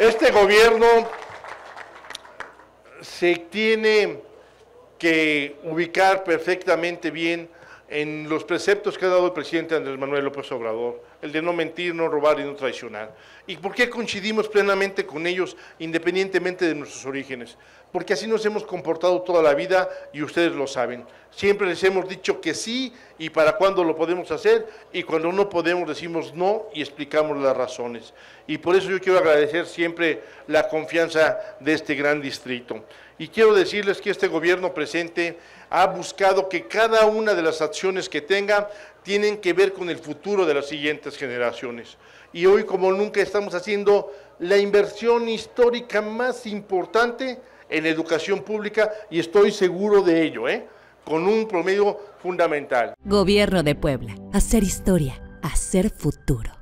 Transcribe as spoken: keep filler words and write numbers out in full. Este gobierno se tiene que ubicar perfectamente bien en los preceptos que ha dado el presidente Andrés Manuel López Obrador, el de no mentir, no robar y no traicionar. ¿Y por qué coincidimos plenamente con ellos, independientemente de nuestros orígenes? Porque así nos hemos comportado toda la vida y ustedes lo saben. Siempre les hemos dicho que sí y para cuándo lo podemos hacer, y cuando no podemos decimos no y explicamos las razones. Y por eso yo quiero agradecer siempre la confianza de este gran distrito. Y quiero decirles que este gobierno presente ha buscado que cada una de las acciones que tenga tienen que ver con el futuro de las siguientes generaciones. Y hoy como nunca estamos haciendo la inversión histórica más importante en educación pública, y estoy seguro de ello, ¿eh? Con un promedio fundamental. Gobierno de Puebla, hacer historia, hacer futuro.